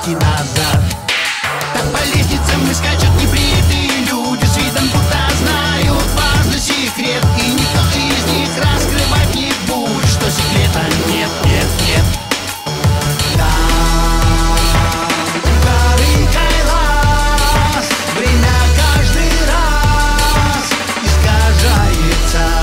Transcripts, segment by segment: шагти назад. Так по лестницам и скачут неприятные люди с видом, будто знают важный секрет, и никто из них раскрывать не будет, что секрета нет, нет, нет. Там, у горы Кайлас, время каждый раз искажается.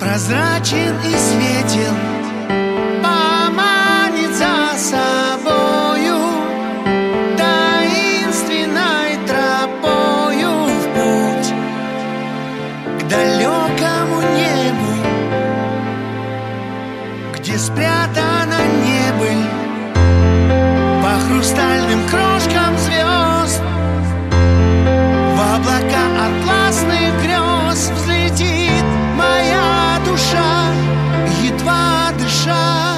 Прозрачен и светел, поманит за собою таинственной тропою в путь к далекому небу, где спрятано небыль по хрустальным крошкам звезд, в облака атласных грез взлетит моя. Едва дыша,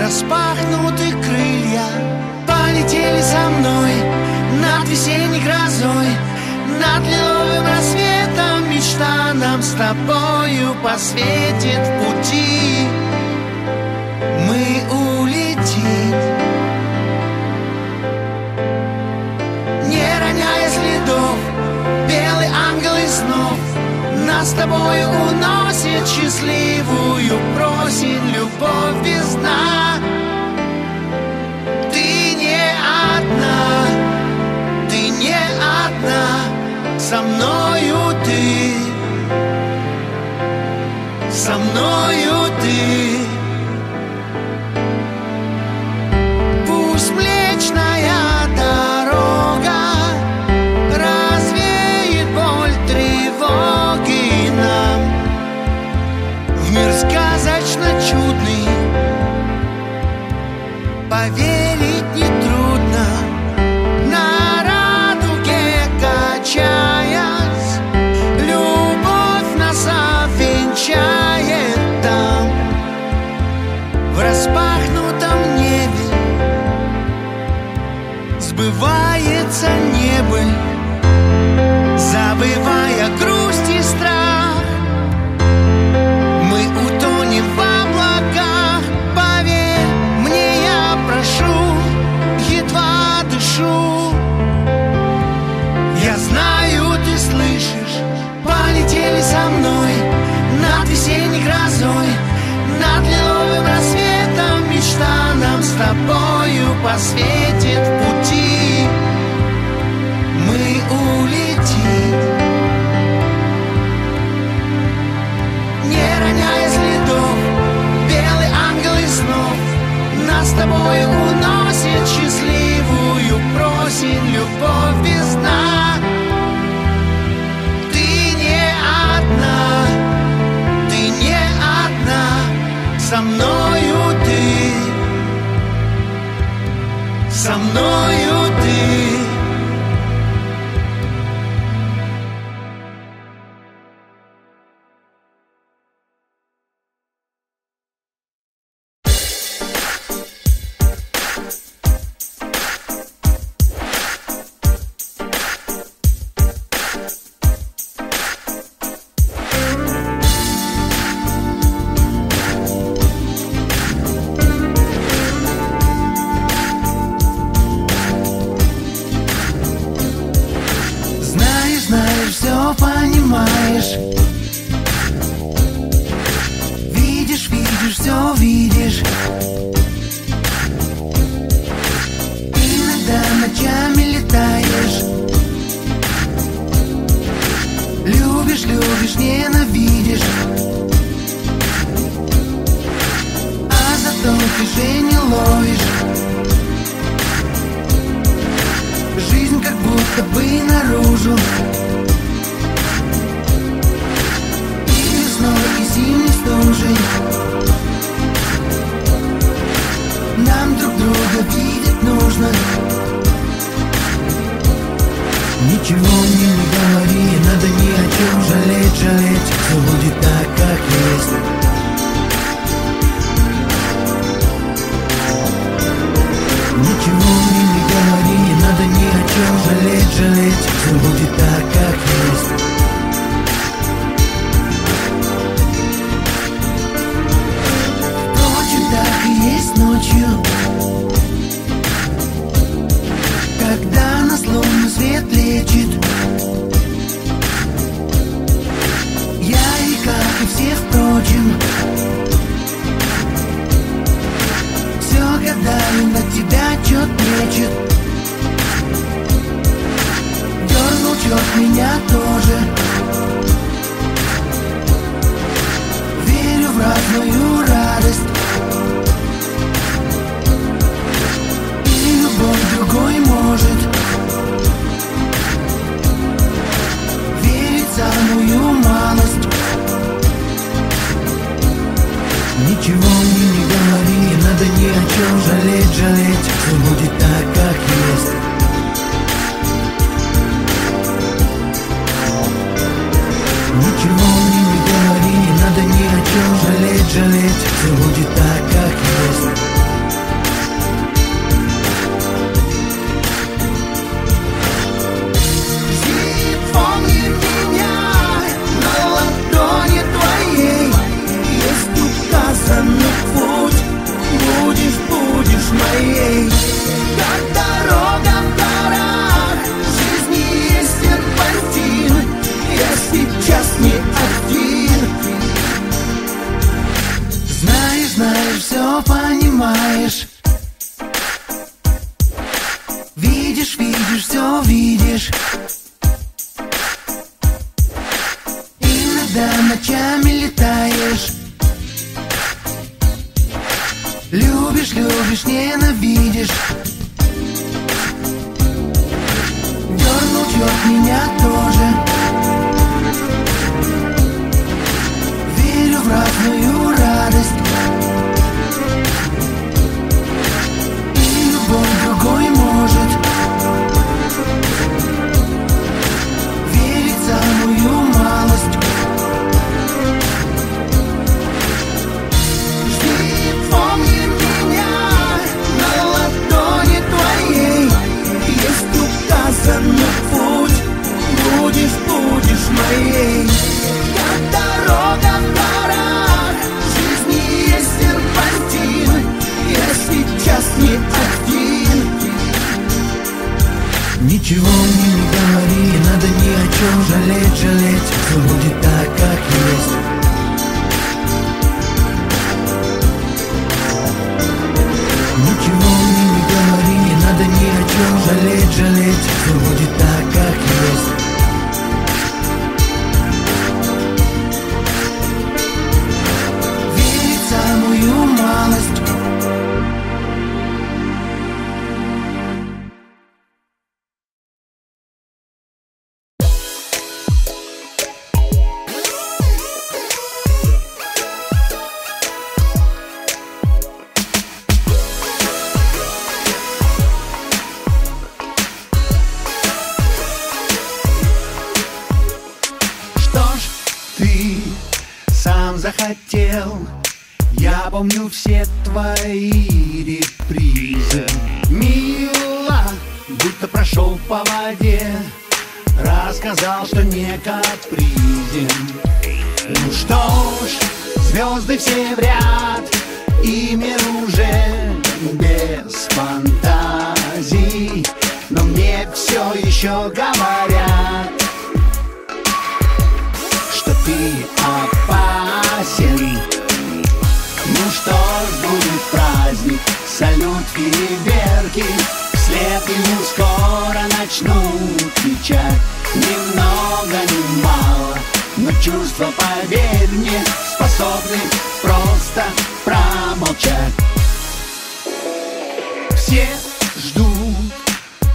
распахнуты крылья, полетели со мной над весенней грозой, над лиловым рассветом. Мечта нам с тобою посветит в пути, мы улетим, не роняя следов. Белый ангел и снов нас с тобой уносит счастливую просень, любовь без дна. Ты не одна, ты не одна, со мною ты, со мною ты. Пусть млечная дорога развеет боль тревоги, мир сказочно чудный поверить нетрудно. На радуге качаясь, любовь нас обвенчает там, в распахнутом небе сбывается небыль, забывая грусть и страх. В облаках, поверь мне, я прошу, едва дышу. Я знаю, ты слышишь, полетели со мной над весенней грозой, над лиловым рассветом. Мечта нам с тобою посветит в пути, мы улетим. понимаешь. Видишь, видишь, все видишь. Иногда ночами летаешь. Любишь, любишь, ненавидишь. А зато ты же не ловишь. Жизнь как будто бы наружу. Зимний стужень. Нам друг друга видеть нужно. Ничего мне не говори, надо ни о чем жалеть, жалеть. Все будет так, как есть. Ничего мне не говори, надо ни о чем жалеть, жалеть. Все будет так, как есть. Ночью, когда нас лунный свет лечит, я и как и все впрочем, все гадаю на тебя, чё плечет. Дёрнул чёрт меня тоже. Верю в разную радость. Другой может верить самую малость. Ничего мне не говори, надо ни о чем жалеть, жалеть. Все будет так, как есть. Ничего мне не говори, надо ни о чем жалеть, жалеть. Все будет так, как есть. Моей. Как дорога в горах, жизни есть серпантин. Я сейчас не один. Знаешь, знаешь, все понимаешь. Видишь, видишь, все видишь. Иногда ночами летаешь. Любишь, любишь, ненавидишь. Дернул черт меня тоже. Верю в разную радость. И любой другой может верить самую малость. Будешь моей. Как дорога в горах, жизни есть серпантин. Я сейчас не один. Ничего мне не говори, надо ни о чем жалеть, жалеть. Все будет так, как есть. Ничего мне не говори, надо ни о чем жалеть, жалеть. Все будет так, как есть. Малость. Что ж ты сам захотел? Я помню все твои репризы. Мила, будто прошел по воде, рассказал, что не капризен. Ну что ж, звезды все в ряд, и мир уже без фантазий. Но мне все еще говорят, чувства, поверь мне, способны просто промолчать. Все ждут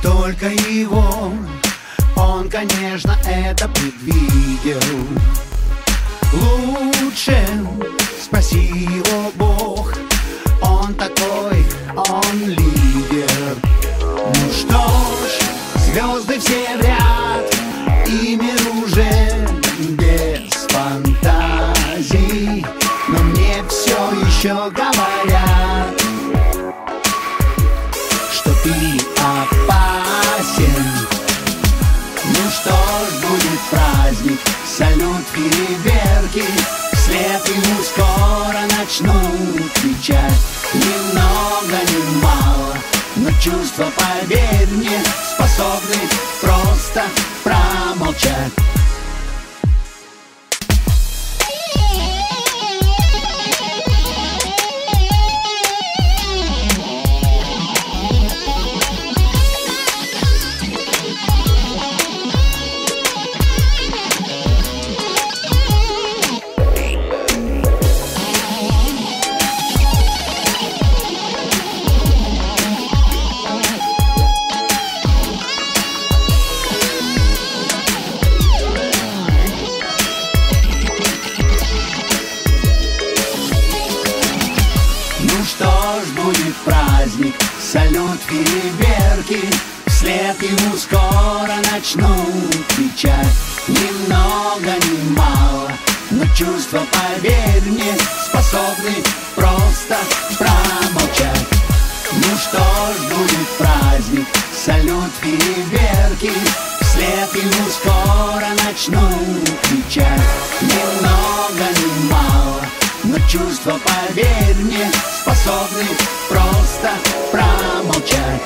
только его, он, конечно, это предвидел. Лучше спроси его, Бог, он такой, он лидер. Ну что ж, звезды все в ряд, и мир уже без фантазий, но мне все еще говорят, что ты опасен. Ну что ж, будет праздник, салют, переверки, вслед ему скоро начнут кричать. Ни много, ни мало, но чувства, поверь мне, способны просто промолчать. Салют, переверки, вслед ему скоро начнут кричать. Ни много, ни мало, но чувства, поверь мне, способны просто промолчать. Ну что ж, будет праздник, салют, переверки, вслед ему скоро начнут кричать. Ни много, ни мало, но чувства, поверь мне, способны просто промолчать.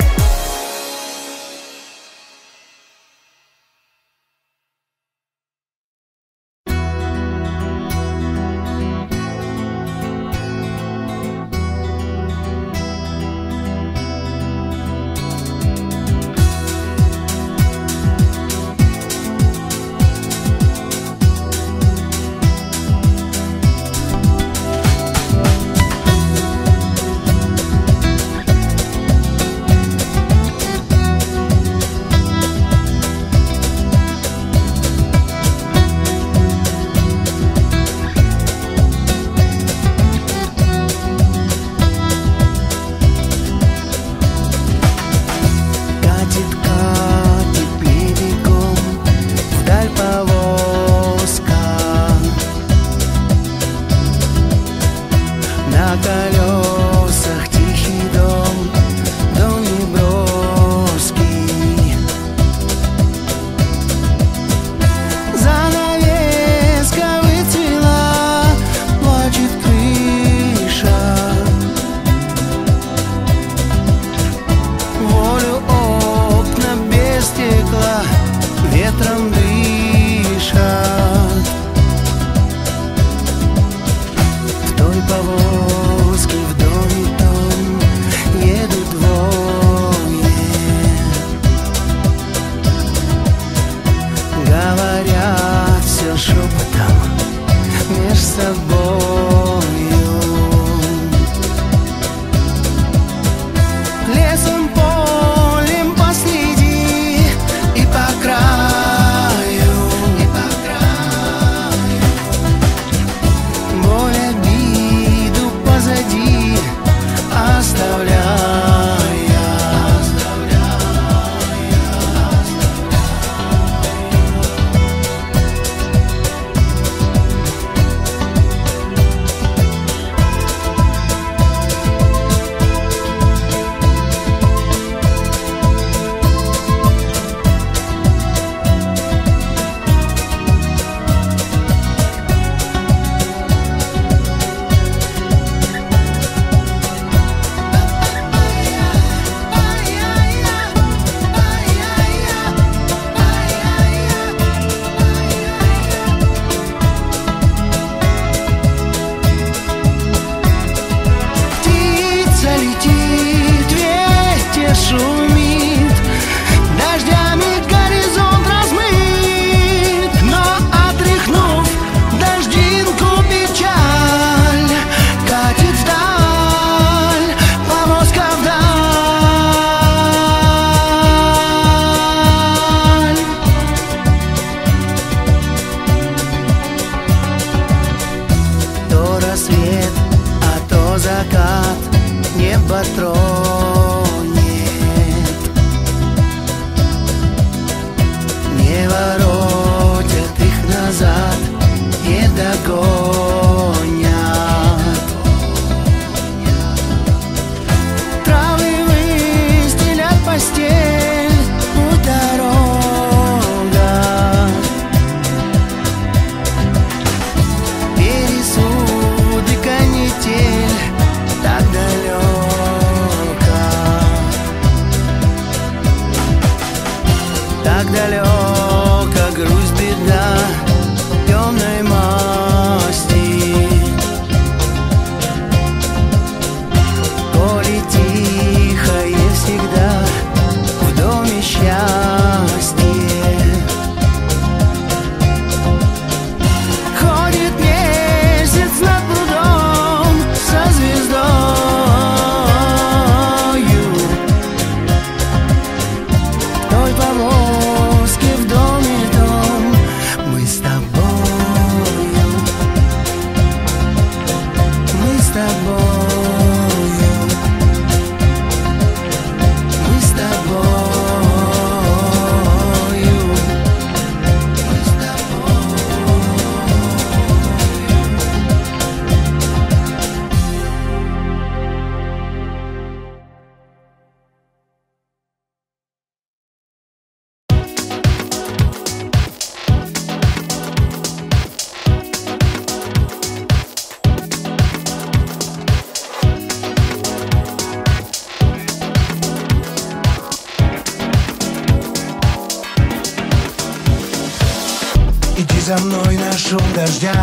Иди за мной на шум дождя,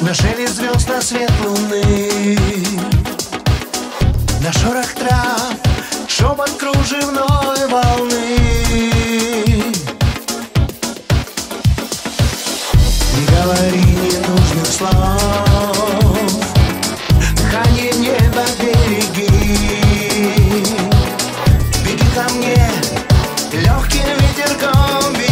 на шелест звезд, на свет луны, на шорох трав, шепот кружевной волны. Не говори ненужных слов, дыхание неба береги. Беги ко мне, легким ветерком беги.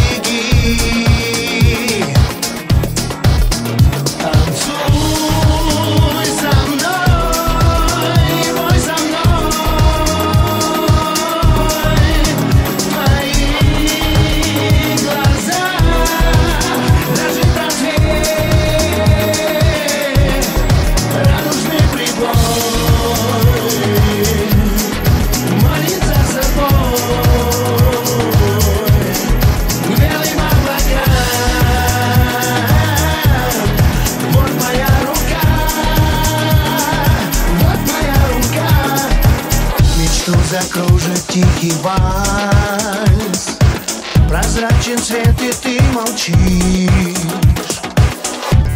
Закружит тихий вальс, прозрачен свет, и ты молчишь.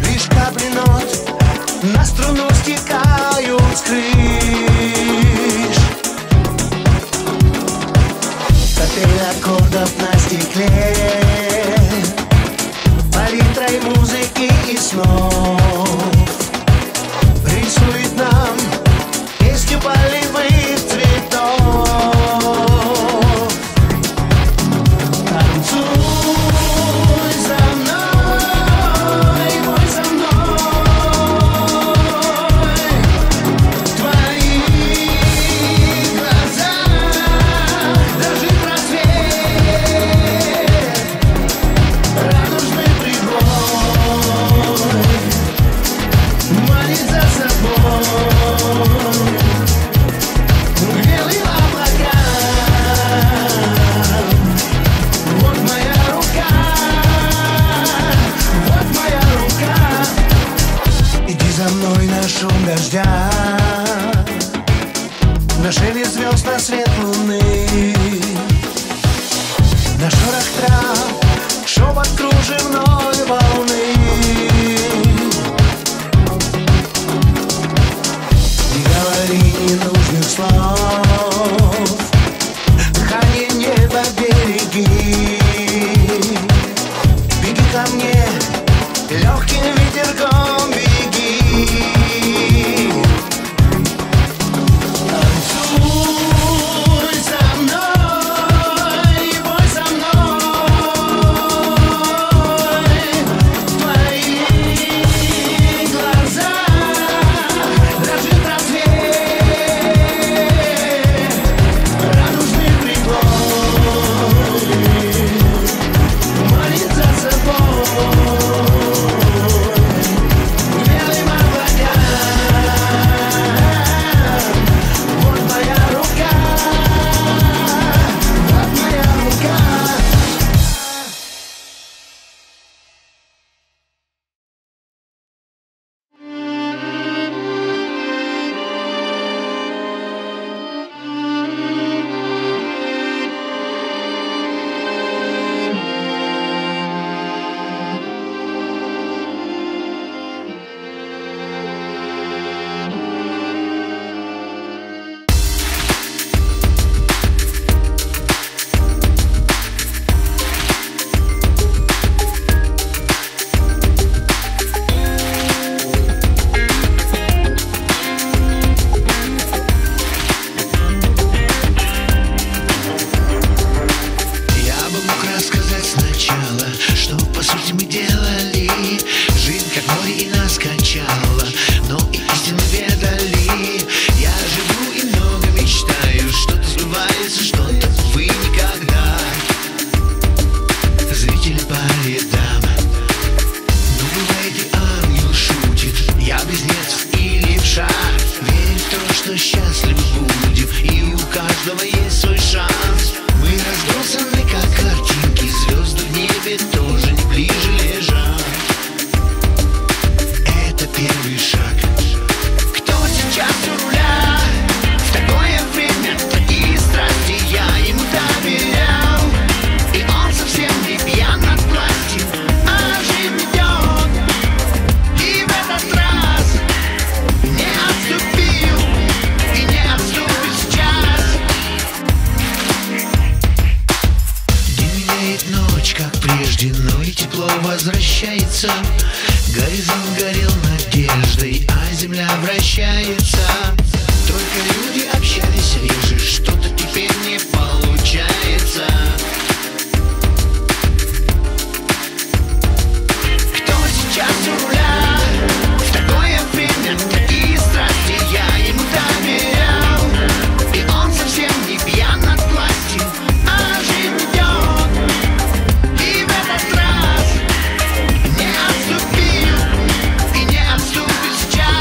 Лишь капли нот на струну стекают с крыш. Капель аккордов на стекле, палитрой музыки и снов рисует нам песню полевых цветов. На шелест звезд, на свет луны, на шорох трав, шепот кружевной волны. Не говори ненужных слов, дыхание неба береги. Беги ко мне, легким ветерком беги. ночь, как прежде, но и тепло возвращается. Горизонт горел надеждой, а земля вращается. Только люди общались реже, что-то теперь не получается. Кто сейчас у руля? В такое время такие страсти, я ему доверял, и он совсем не пьян от власти, а жизнь идет. И в этот раз не отступил и не отступит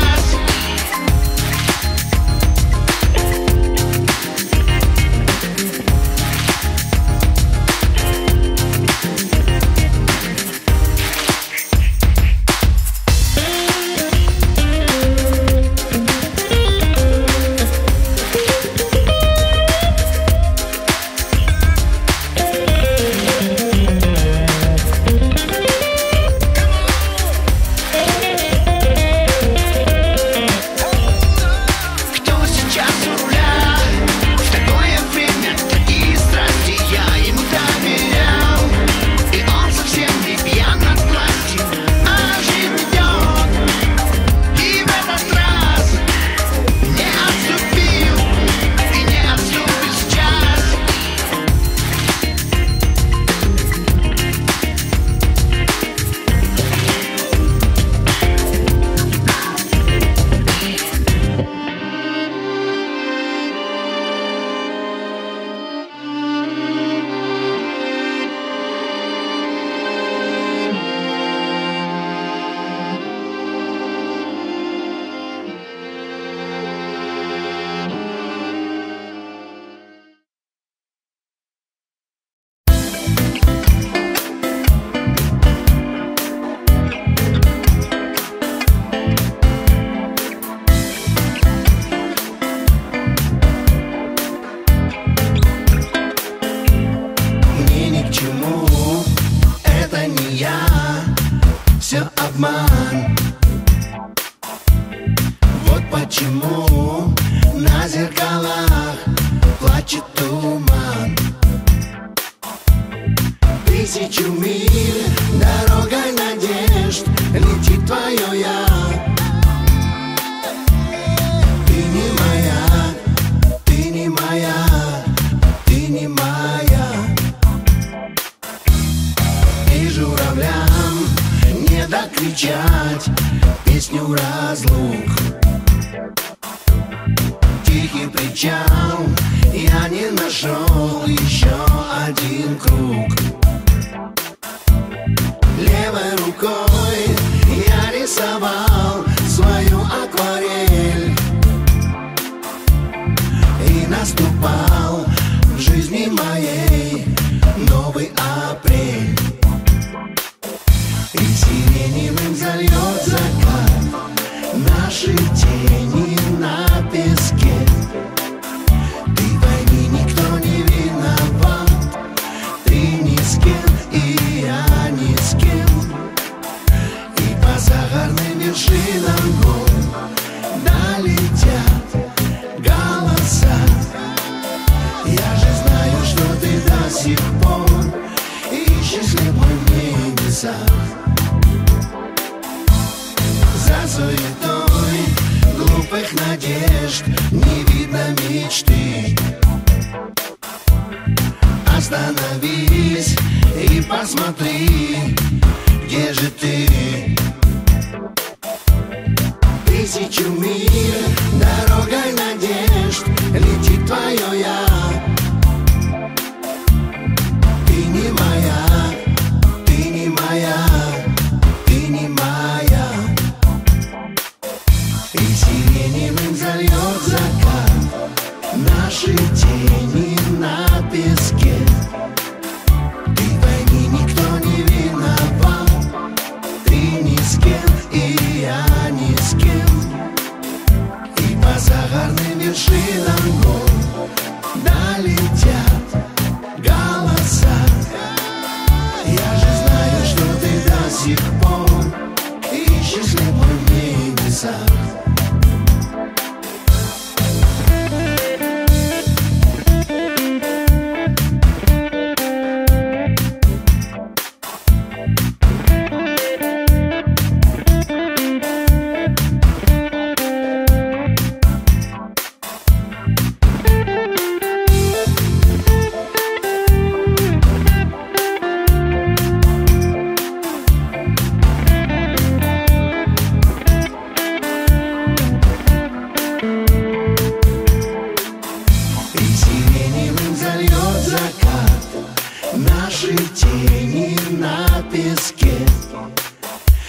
тени на песке.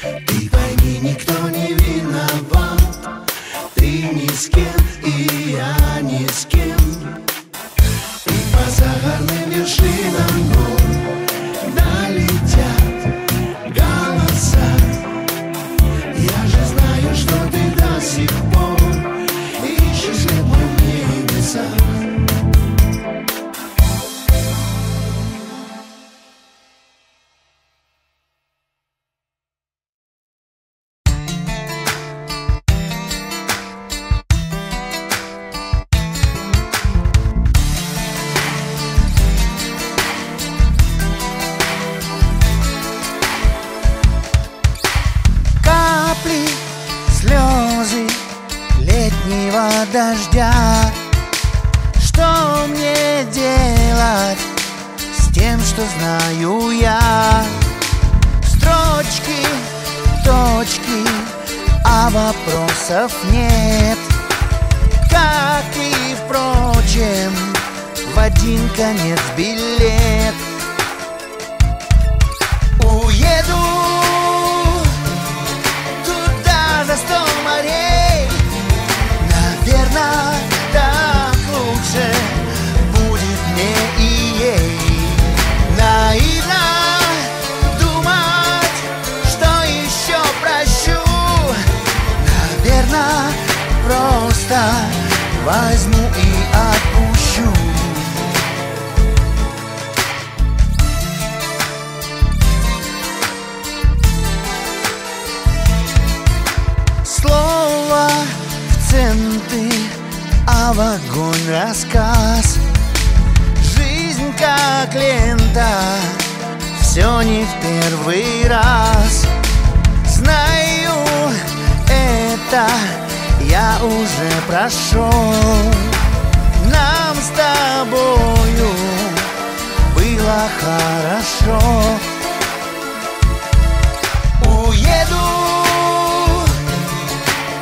Ты пойми, никто не виноват, ты ни с кем и я ни с кем. И по сахарным вершинам гор долетят голоса. Я же знаю, что ты до сих пор ищешь любовь в небесах. Дождя, что мне делать с тем, что знаю я? Строчки, точки, а вопросов нет, как и, впрочем, в один конец билет. Уеду туда, за сто морей. Верно, так лучше будет мне и ей. Наивно думать, что еще прощу. Наверно, просто возьму и отпущу. Слово в цену, а вагон рассказ. Жизнь как лента, все не в первый раз. Знаю, это я уже прошел. Нам с тобою было хорошо. Уеду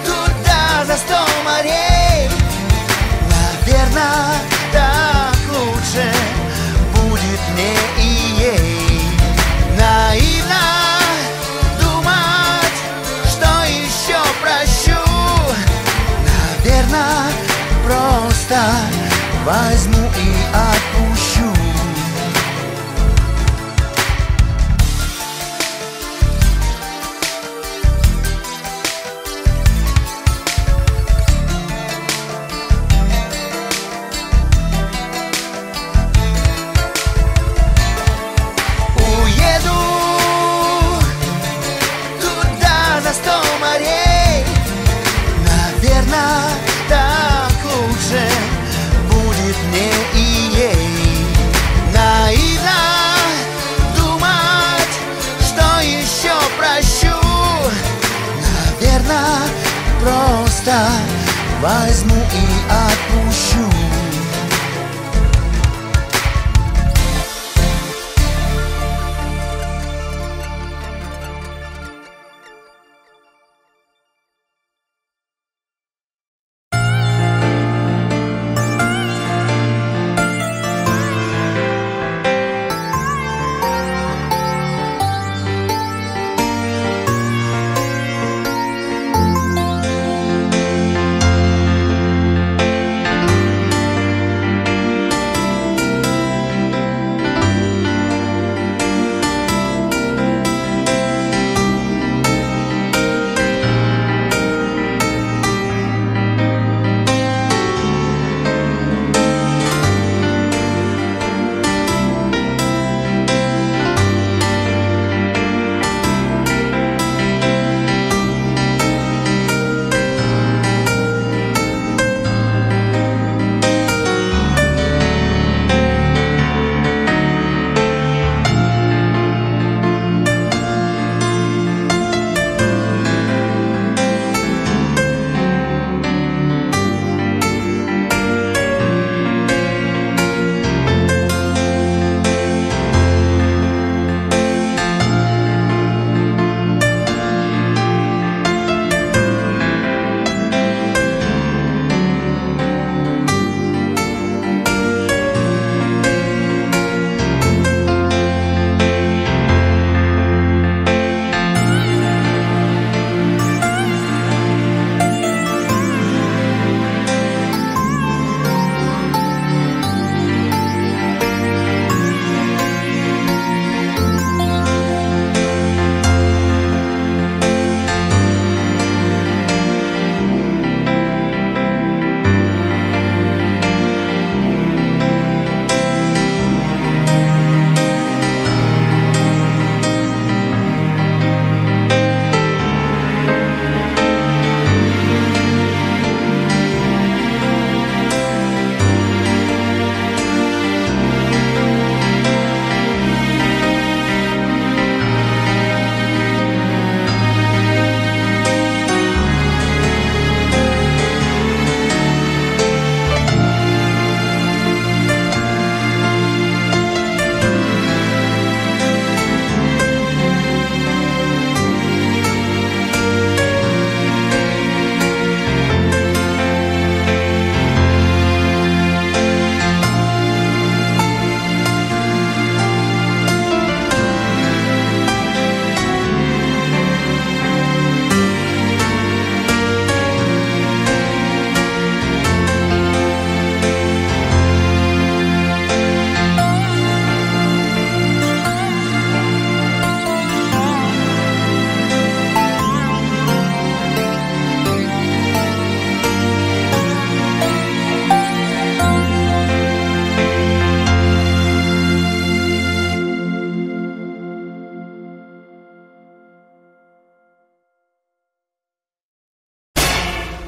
туда, за сто морей. Верно, так лучше будет мне и ей. Наивно думать, что еще прощу. Наверно, просто возьму и отпущу. Возьму и отпущу.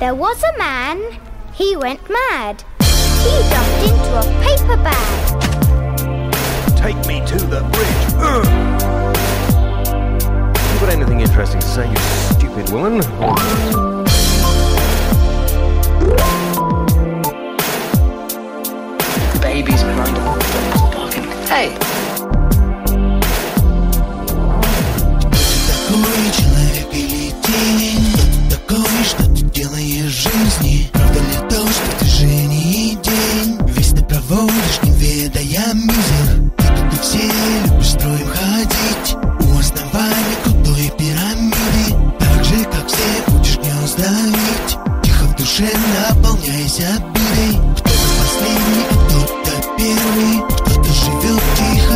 There was a man, he went mad. He jumped into a paper bag. Take me to the bridge. You got anything interesting to say, you stupid woman? The baby's crying. Hey! Такой человек или тень? Такой, что ты делаешь жизни? Правда ли то, что ты жени день? Весь ты проводишь, не ведая мизер. И тут мы все любим строим ходить у основания крутой пирамиды. Так же, как все, будешь гнезда вить. Тихо в душе наполняясь обидой. Кто-то последний, кто-то первый, кто-то живет тихо.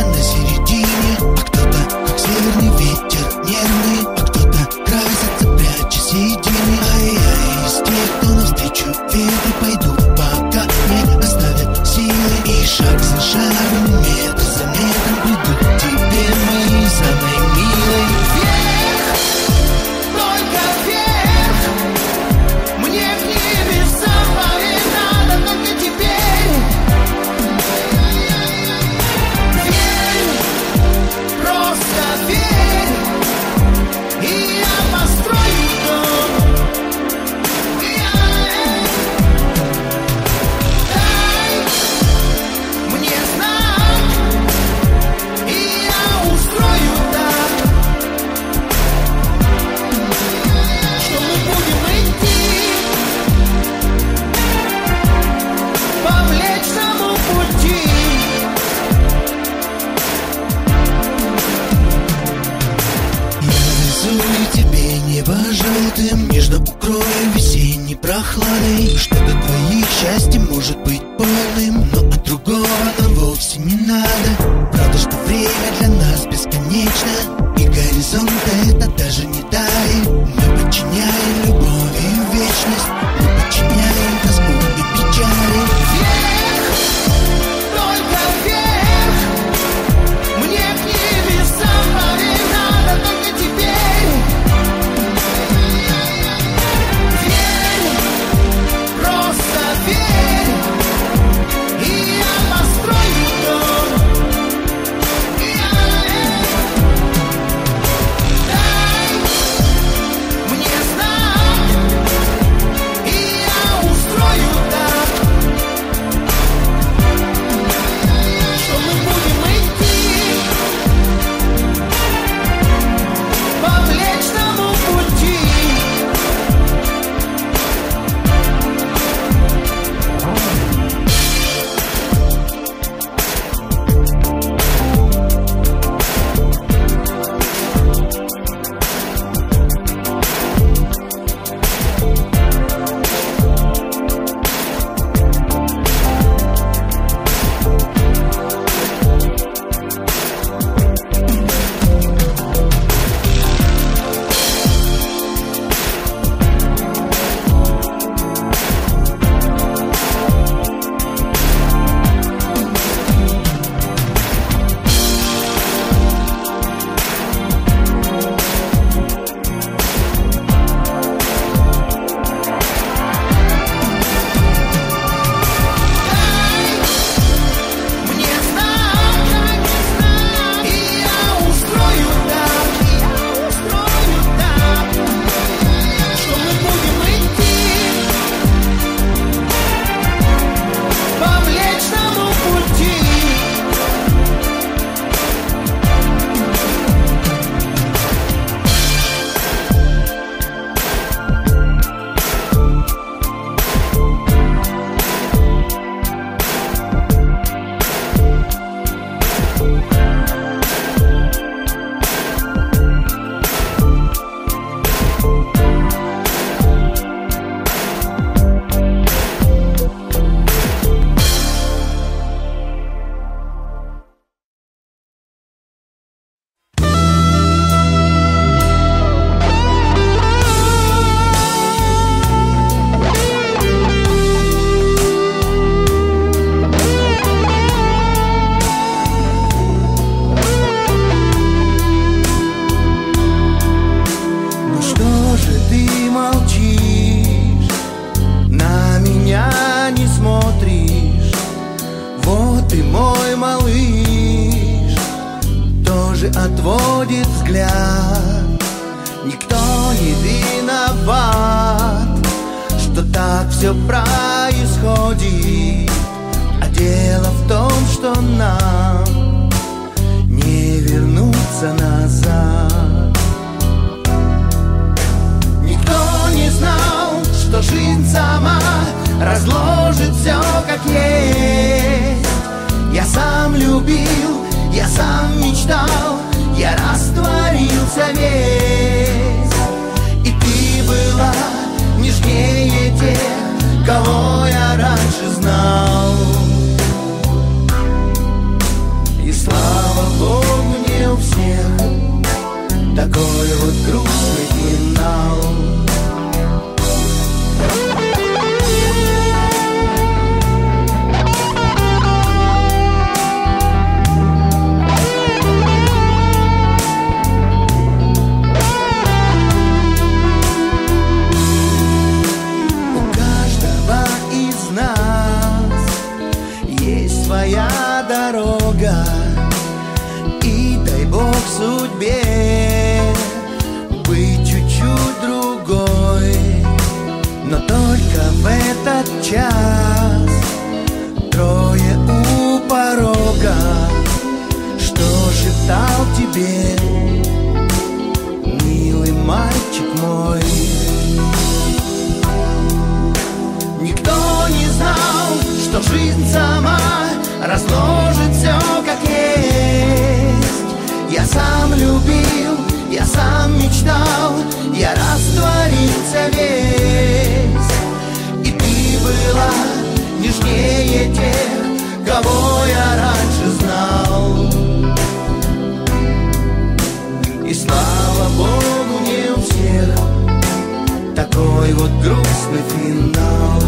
отводит взгляд. Никто не виноват, что так все происходит. А дело в том, что нам не вернуться назад. Никто не знал, что жизнь сама разложит все как есть. Я сам любил, я сам мечтал, я растворился весь. И ты была нежнее тех, кого я раньше знал. И слава Богу, не у всех такой вот грустный финал. Дорога, и дай Бог судьбе быть чуть-чуть другой, но только в этот час трое у порога, что шептал тебе милый мальчик мой. Никто не знал, что жизнь сама разложит все как есть. Я сам любил, я сам мечтал, я растворился весь. И ты была нежнее тех, кого я раньше знал. И слава Богу, не у всех такой вот грустный финал.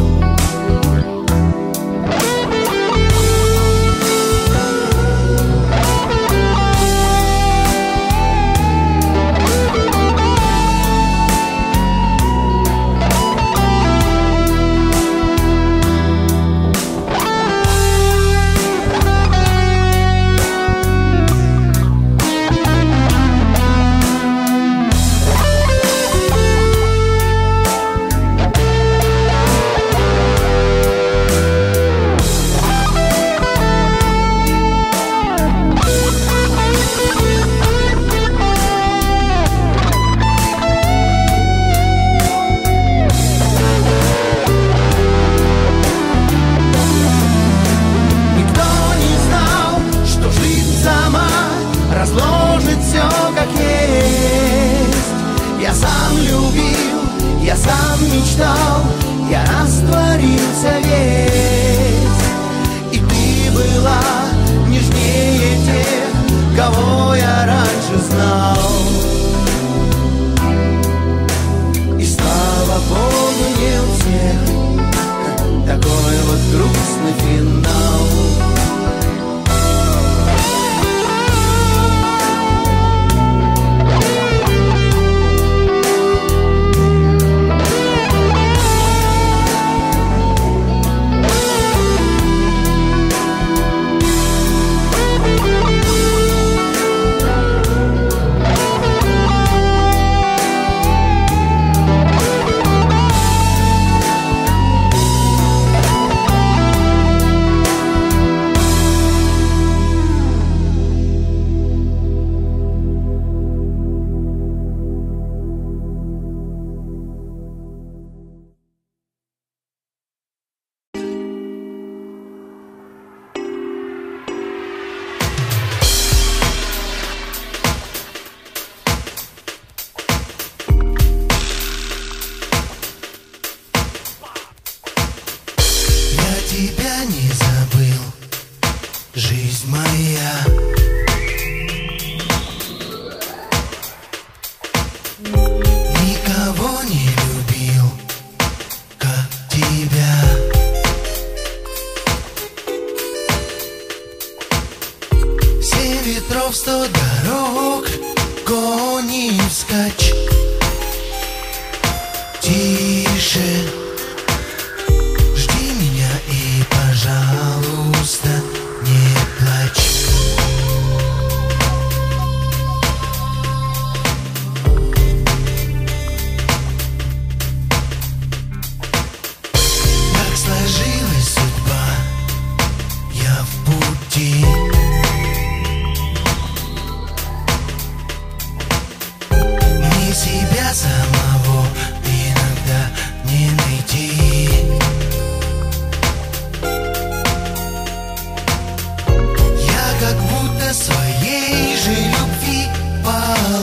Пожалуйста, не плачь.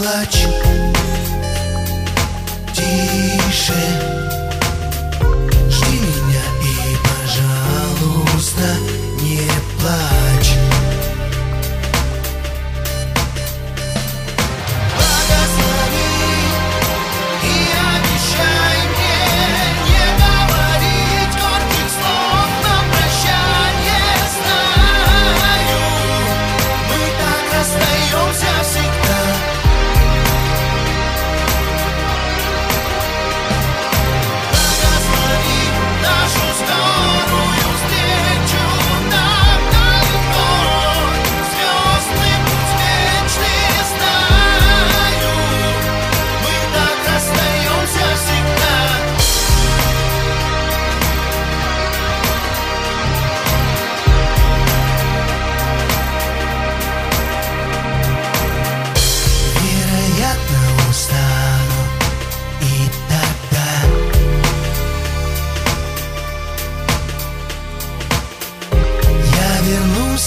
плачь, тише, жди меня и, пожалуйста, не плачь.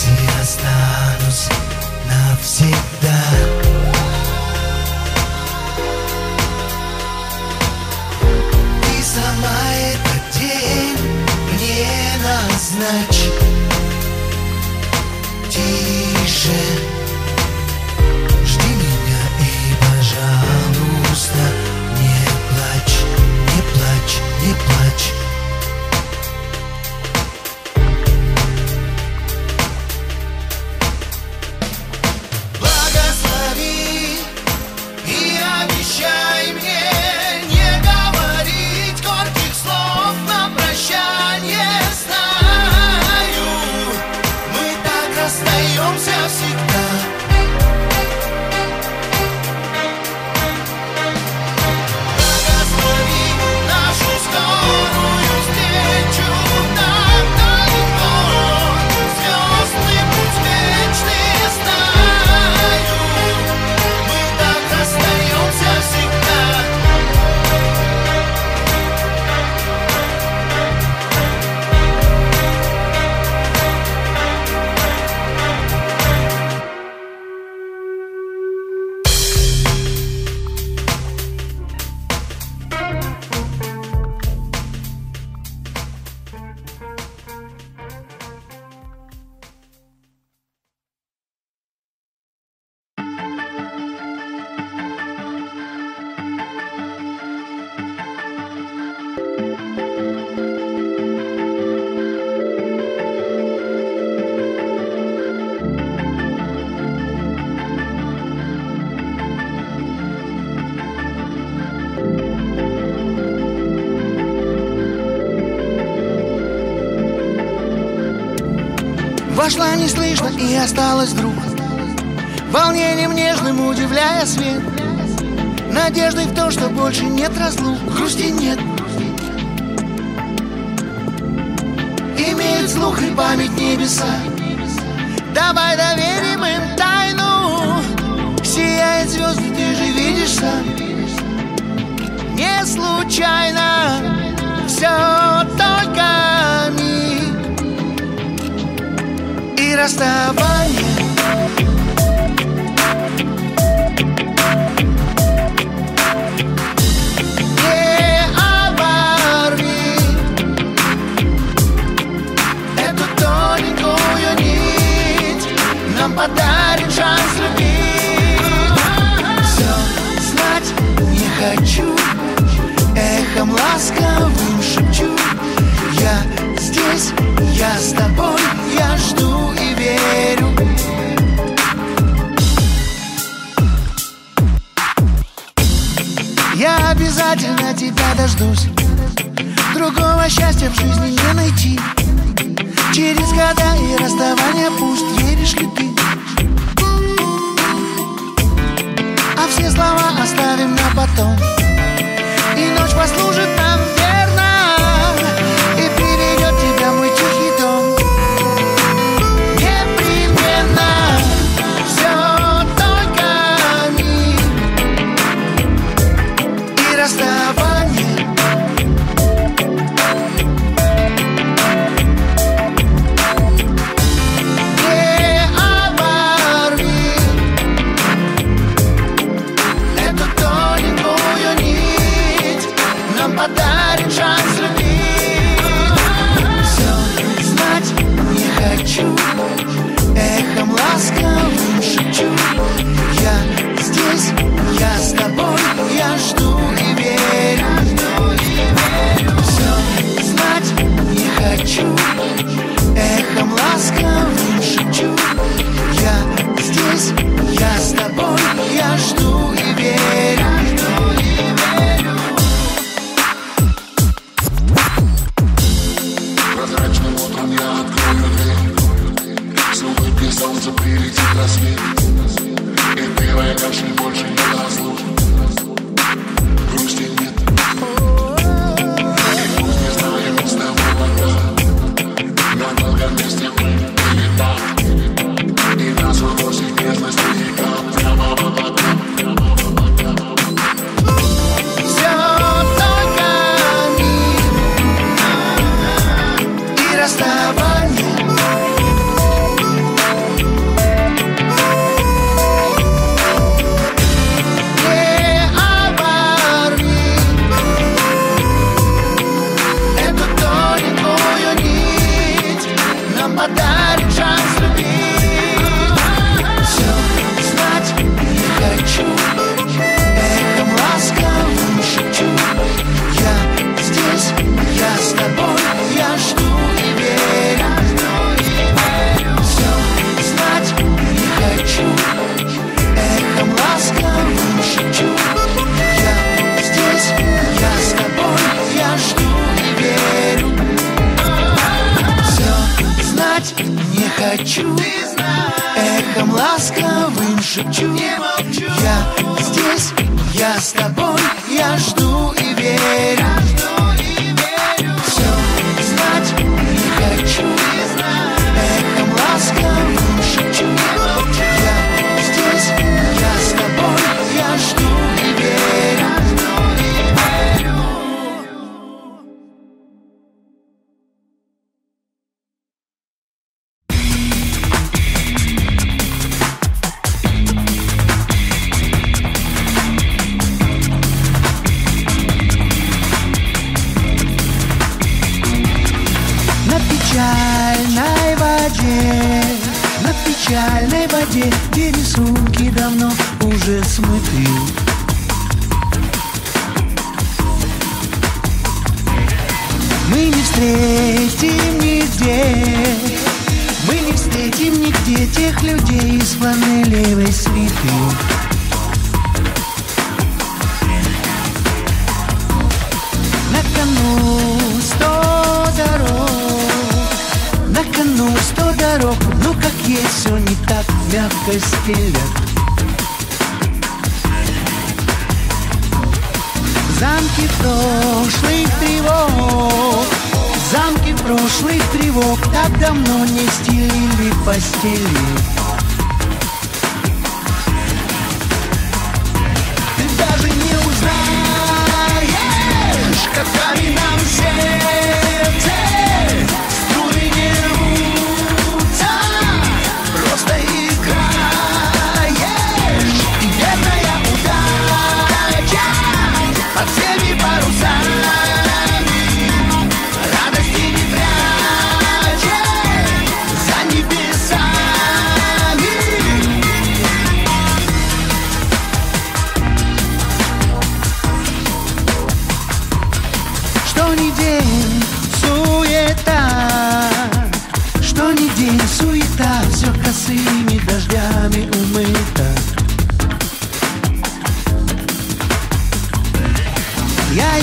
Я останусь навсегда. Ты сама этот день мне назначь. Тише, жди меня и, пожалуйста, не плачь, не плачь, не плачь. Остаемся всегда. Вошла неслышно и осталась вдруг, волнением нежным удивляя свет, надеждой в то, что больше нет разлук, грусти нет. Имеет слух и память небеса, давай доверим им тайну. Сияет звезды, ты же видишь сам, не случайно все только мир. И расставание не оборви эту тоненькую нить, нам подарит шанс любить. Все знать не хочу, эхом ласковым шепчу: я здесь, я с тобой, я жду и верю. Я обязательно тебя дождусь, другого счастья в жизни не найти. Через года и расставания пусть, веришь ли ты? А все слова оставим на потом, и ночь послужит нам верно, и приведет тебя мой тихий дом. жду и верю. Все знать не хочу, эхом ласковым шепчу. Я здесь, я с тобой, я жду и верю. Солнце прилетит на свет, и первая кашель больше не разлучит. Грусти нет, и пусть не знаем с тобой пока, надолго вместе мы летаем, и нас выносит нежность велика прямо в облака. Хочу, эхом ласковым шепчу, не молчу. Я здесь, я с тобой, я жду и верю. Все знать не хочу, эхом ласковым шепчу, не молчу. Я здесь, я с тобой, я жду и верю. В печальной воде, где рисунки давно уже смыты. Мы не встретим нигде, мы не встретим нигде тех людей из фланелевой свиты. На кону 100 дорог, на кону 100 дорог. Ну как есть, все не так, мягко стелят. Замки прошлых тревог, замки прошлых тревог так давно не стелили постели. Ты даже не узнаешь, как каменам сердце струны не рвутся. Просто играешь, и верная удача под всеми парусами радости не прячет за небесами. Что ни день суета, что ни день суета, все косыми дождями умыто. Я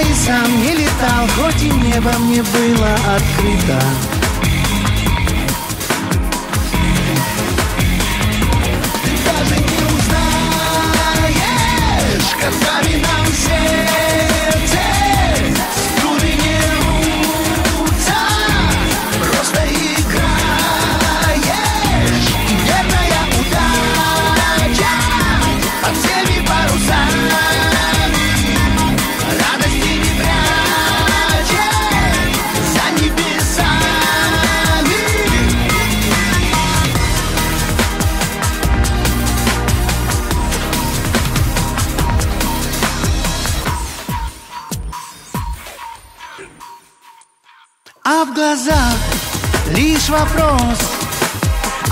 и сам не летал, хоть и небо мне было открыто. Ты даже не узнаешь, каками нам сердце струны не рвутся. Просто играешь, и верная удача под всеми парусами радости не прячет за небесами. А в глазах лишь вопрос,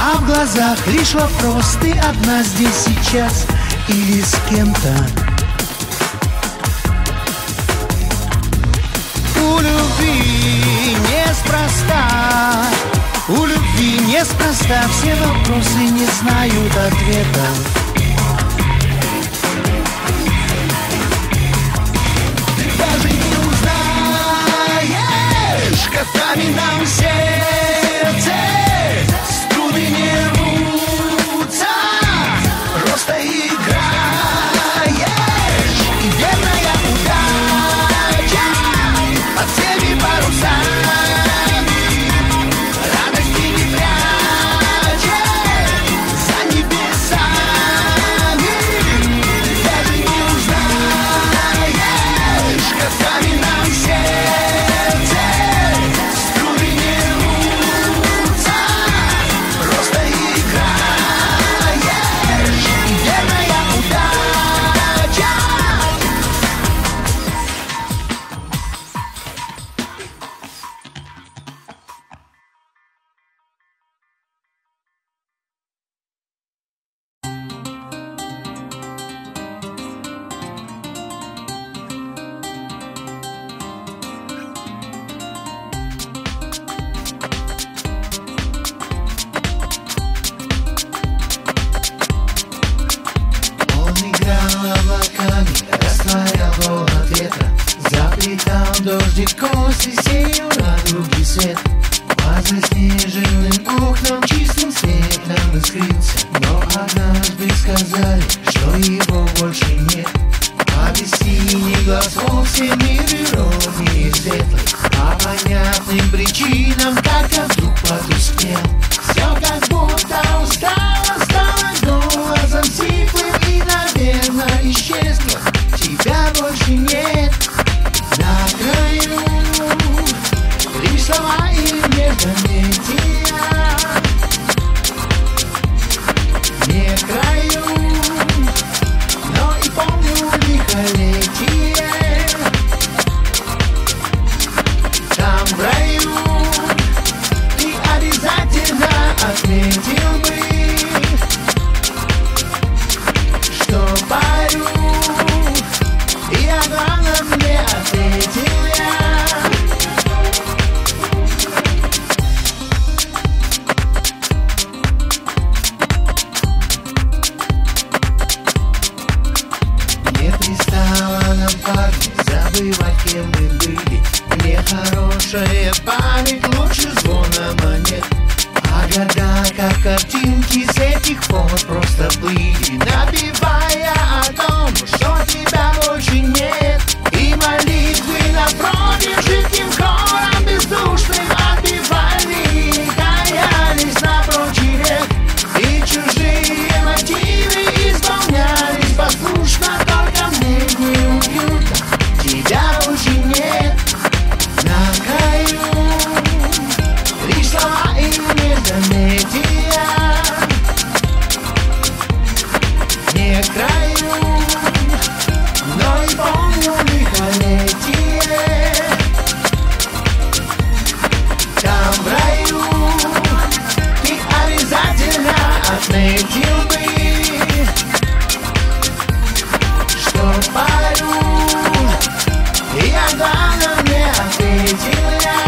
А в глазах лишь вопрос: ты одна здесь сейчас или с кем-то? У любви неспроста, у любви неспроста все вопросы не знают ответа. Ты даже не узнаешь, каками нам сердце струны не рвутся, просто играешь. И верная удача под всеми парусами радости не прячет за небесами. Ты даже не узнаешь, каками нам сердце струны не рвутся, просто играешь. И верная удача. Он играл облаками, растворял холод ветра, заплетал дождик косы, сеял радуги свет. По заснеженным окнам чистым светом искрился, но однажды сказали, что его больше нет. По бессине глаз вовсе мир ровнее светлых, по понятным причинам как-то вдруг потускнел. Все как будто устало, стало голосом сиплым и, наверное, исчезло. Тебя больше нет. На краю лишь слова и междометия. Не краю, но и помню лихолетие. Там в раю ты обязательно отметил бы, что парю, и о главном не ответил я. Забывать, кем мы были, нехорошая память лучше звона монет. А года, как картинки, с этих пор просто плыли, напевая о том, что тебя больше нет. И молитвы напротив жидким хором бездушным отбивали, таялись на прочий век. И чужие мотивы исполнялись послушно, только мне неуютно. Тебя больше нет. На краю лишь слова и междометия. Не краю, но и помню лихолетие. Там в раю ты обязательно отметил бы, что парю, и о главном не ответил я.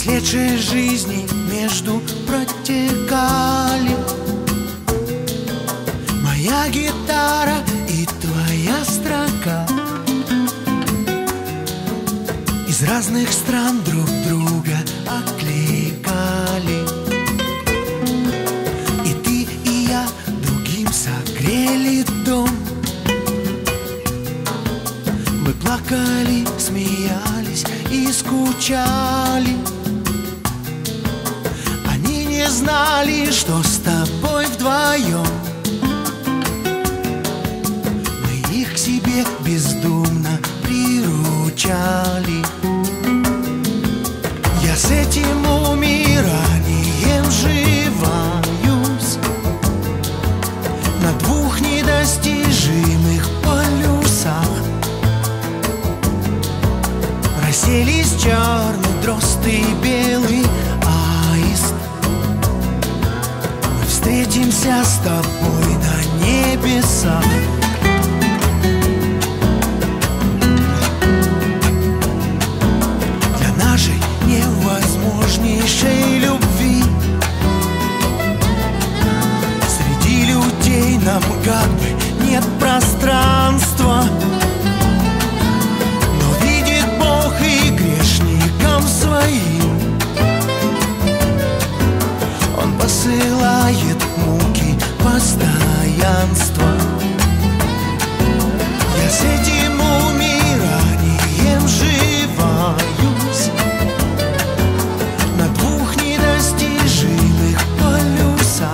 Следы жизни между протекали. Моя гитара и твоя строка из разных стран друг друга окликали. И ты, и я другим согрели дом. Мы плакали, смеялись и скучали. Они не знали, что с тобой вдвоем мы их к себе бездумно приручали. Я с этим умиранием живаюсь на двух недостижимых полюсах. Расселись черный дрозд и белый аист. Мы встретимся с тобой на небесах. Для нашей невозможнейшей любви среди людей нам как бы нет пространства. Он посылает муки постоянства. Я с этим умиранием живаюсь на двух недостижимых полюсах.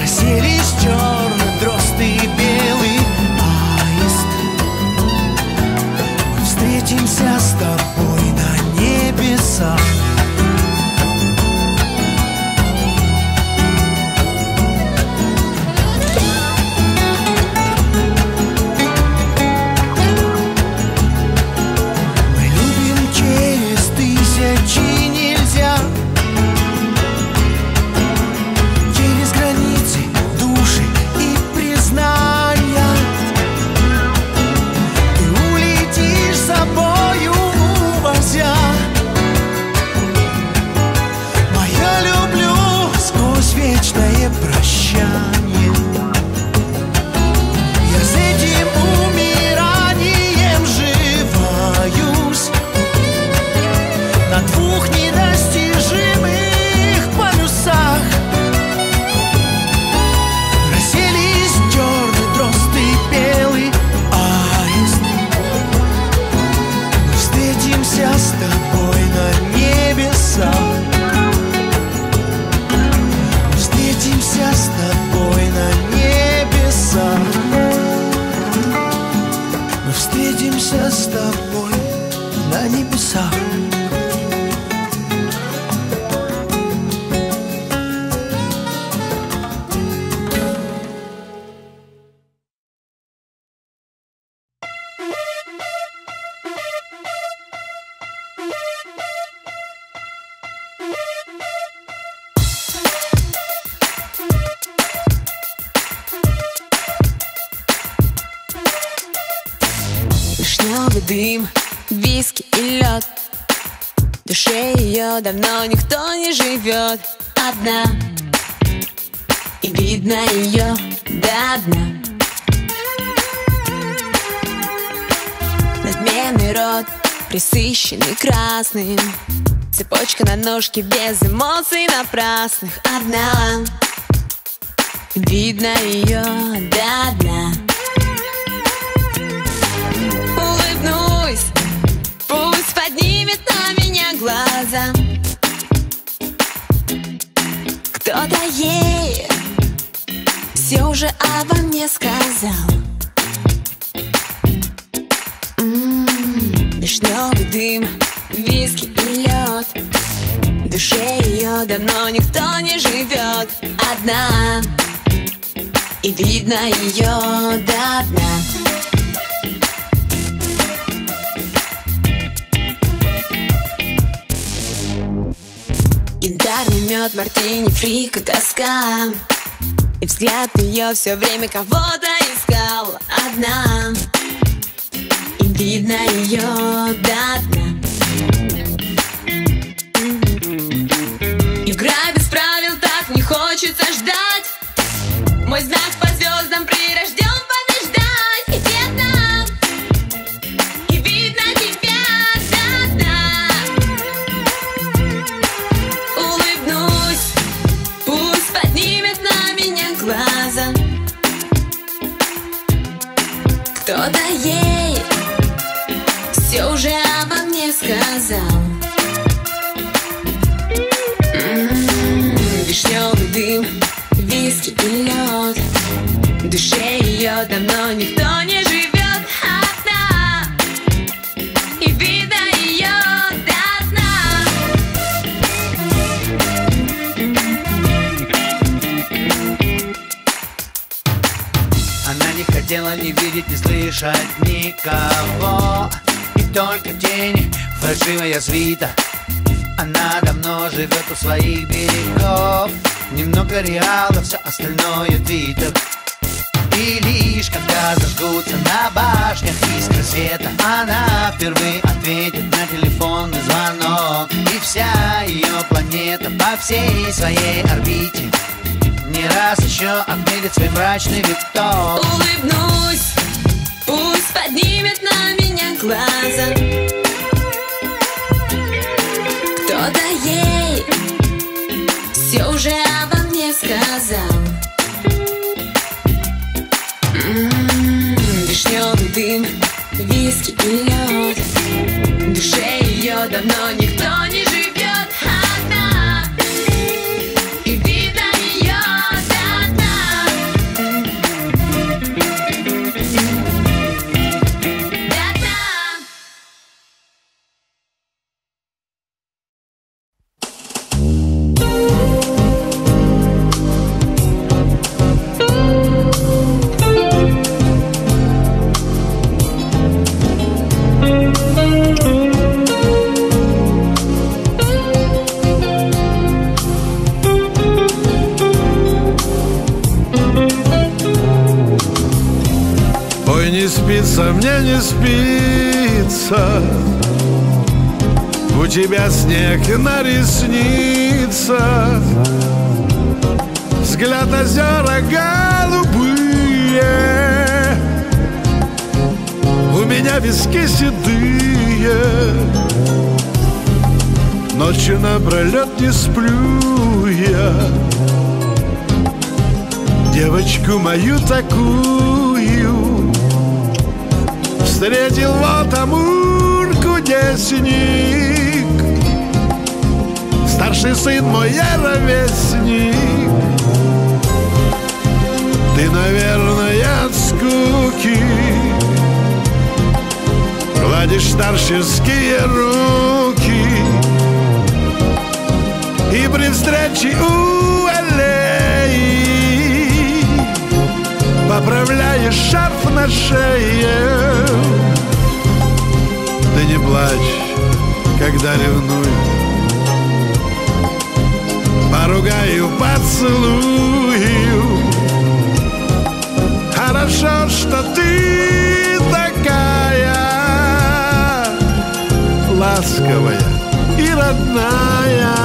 Расселись черный дрозд и белый аист. Мы встретимся с тобой на небесах. Вишневый дым, виски и лед. В душе ее давно никто не живет. Одна, и видно ее до дна. Надменный рот, присыщенный красным. Цепочка на ножке без эмоций напрасных. Одна, видно ее до дна. Пусть поднимет на меня глаза. Кто-то ей все уже обо мне сказал. Вишневый дым, виски и лед. В душе ее давно никто не живет. Одна, и видно ее до дна. Янтарный мед, мартини, фрика, тоска. И взгляд ее все время кого-то искал. Одна, и видно ее до дна. Игра без правил, так не хочется ждать. Мой знак по звездам прирожден подождать. И видно тебя, да-да. Улыбнусь, пусть поднимет на меня глаза. Кто-то ей все уже обо мне сказал. Вишневый дым, виски и лед. В душе ее давно никто не живет одна. И видно ее до дна. Она не хотела ни видеть, ни слышать никого. И только тень фальшивая свита. Она давно живет у своих берегов. Немного реала, все остальное твитов. И лишь когда зажгутся на башнях искры света, она впервые ответит на телефонный звонок. И вся ее планета по всей своей орбите не раз еще отмерит свой мрачный виток. Улыбнусь, пусть поднимет на меня глаза. Кто-то ей все уже обо мне сказал. Вишневый дым, виски и лед. В душе ее давно никто не живет одна. И видно ее до дна. Мне не спится, у тебя снег на ресницах, взгляд озера голубые, у меня виски седые, ночью напролет не сплю я, девочку мою такую. Встретил вот Амур-кудесник, старший сын мой я ровесник. Ты, наверное, от скуки гладишь старческие руки, и при встрече у аллеи поправляешь шарф на шее. Ты не плачь, когда ревнуй, поругаю, поцелую. Хорошо, что ты такая ласковая и родная.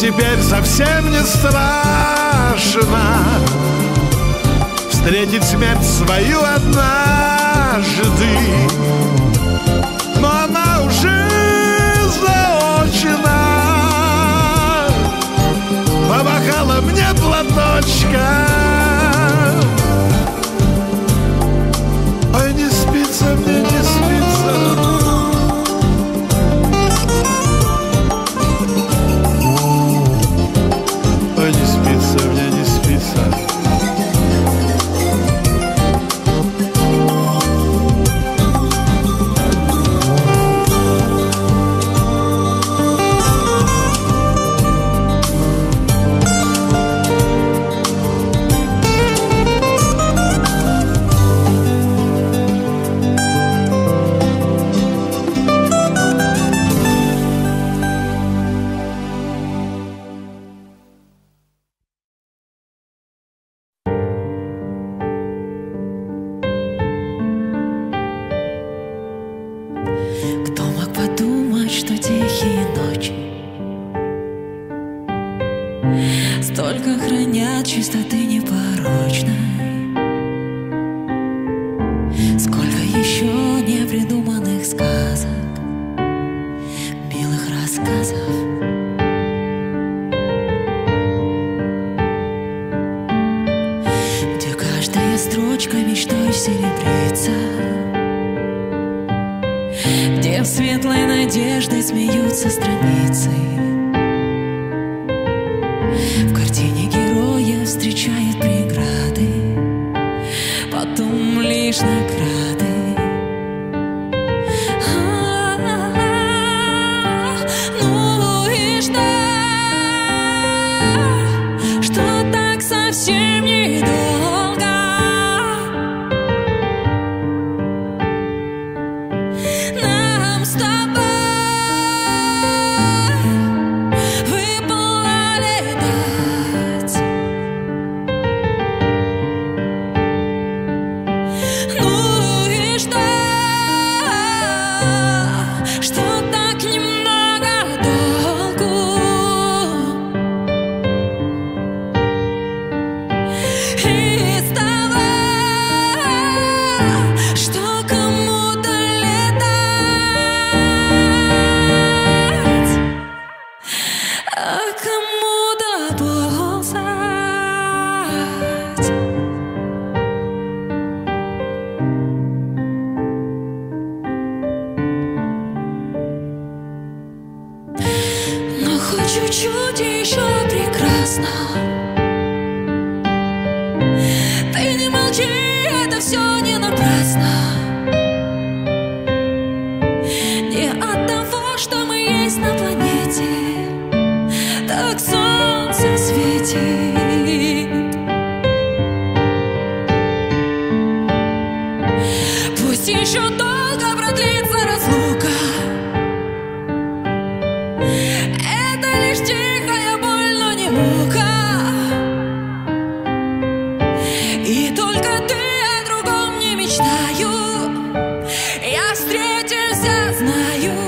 Теперь совсем не страшно встретить смерть свою однажды, но она уже заочена, помахала мне платочка. Ой, не спится мне, не спится. строчка мечтой серебрится, где в светлой надеждой смеются страницы. В картине героя встречает преграды, потом лишь награды. Совсем недолго нам с тобой выпало летать. Ну и что, что так немного долгу? Чуть-чуть еще прекрасно. Ты не молчи, это все не напрасно. Не от того, что мы есть на планете, так солнце светит. Пусть еще долго продлится разлука, тихая боль, но не мука. И только ты, о другом не мечтаю. Я встретился, знаю.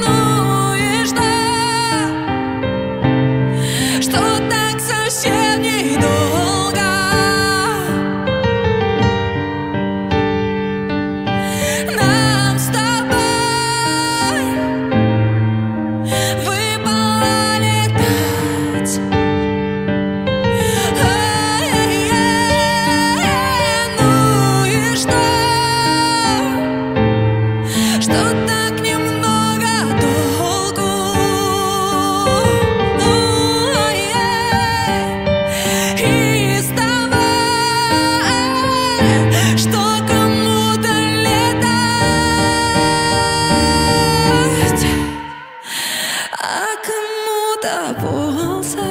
Ну и что, что так совсем недолго нам с тобой ползать.